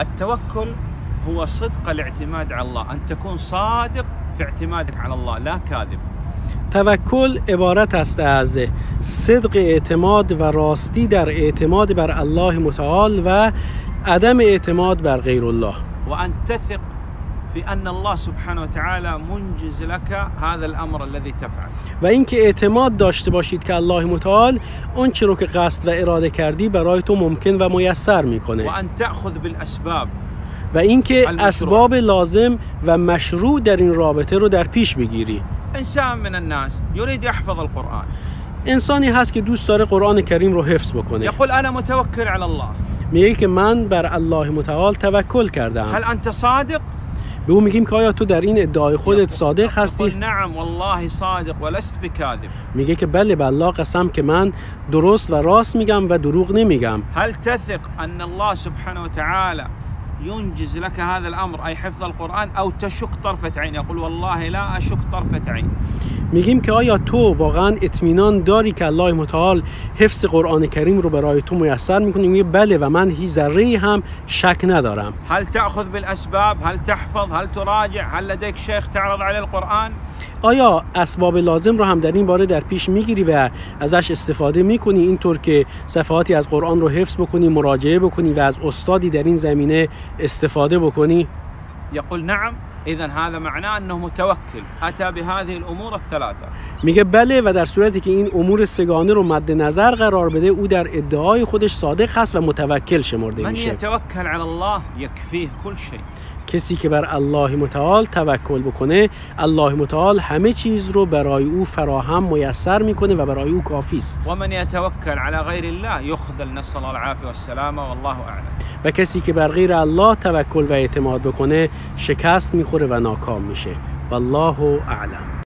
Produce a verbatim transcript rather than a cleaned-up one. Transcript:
التوكل هو صدق الاعتماد على الله، أن تكون صادق في اعتمادك على الله لا كاذب. توکل عبارت است از صدق اعتماد و راستی در اعتماد بر الله متعال و عدم اعتماد بر غیر الله. و ان تثق في ان الله سبحانه وتعالى منجز لك هذا الامر الذي تفعل. و اینکه اعتماد داشته باشید که الله متعال اون چیزی رو که قصد و اراده کردی برای تو ممکن و میسر میکنه. و ان تأخذ بالاسباب. و اینکه اسباب لازم و مشروع در این رابطه رو در پیش بگیری. انسان من الناس يريد يحفظ القرآن. انسانی هست که دوست داره قرآن کریم رو حفظ بکنه. يقول انا متوكل على الله. میگه که من بر الله متعال توکل کردم. هل انت صادق؟ به او میگیم که آیا تو در این ادعای خودت صادق هستی؟ نعم والله صادق ولست بكاذب. میگه که بله به الله قسم که من درست و راست میگم و دروغ نمیگم. هل تثق ان الله سبحانه وتعالى ينجز لك هذا الامر اي حفظ القرآن او تشك طرفة عين؟ يقول والله لا اشك طرفة عين. میگیم که آیا تو واقعا اطمینان داری که الله متعال حفظ قرآن کریم رو برای تو میسر میکنه؟ میگه بله و من هیچ ذره هم شک ندارم. هل تأخذ بالاسباب؟ هل تحفظ؟ هل تراجع؟ هل لديك شيخ تعرض عليه القرآن؟ آیا اسباب لازم رو هم در این باره در پیش میگیری و ازش استفاده میکنی، اینطور که صفحاتی از قرآن رو حفظ بکنی، مراجعه بکنی و از استادی در این زمینه استفاده بکنی؟ يقول نعم. اذا هذا معناه انه متوكل اتى بهذه الامور الثلاثه. میگه بله و در صورتی که این امور سگانه رو مد نظر قرار بده او در ادعای خودش صادق هست و متوکل شمرده میشه. من يتوكل على الله يكفيه كل شيء. کسی که بر الله متعال توکل بکنه الله متعال همه چیز رو برای او فراهم میسر میکنه و برای او کافی است. و من يتوكل على غير الله يخذل، نسأل الله العافية والسلامة والله اعلم. و کسی که بر غیر الله توکل و اعتماد بکنه شکست میخوره و ناکام میشه. والله اعلم.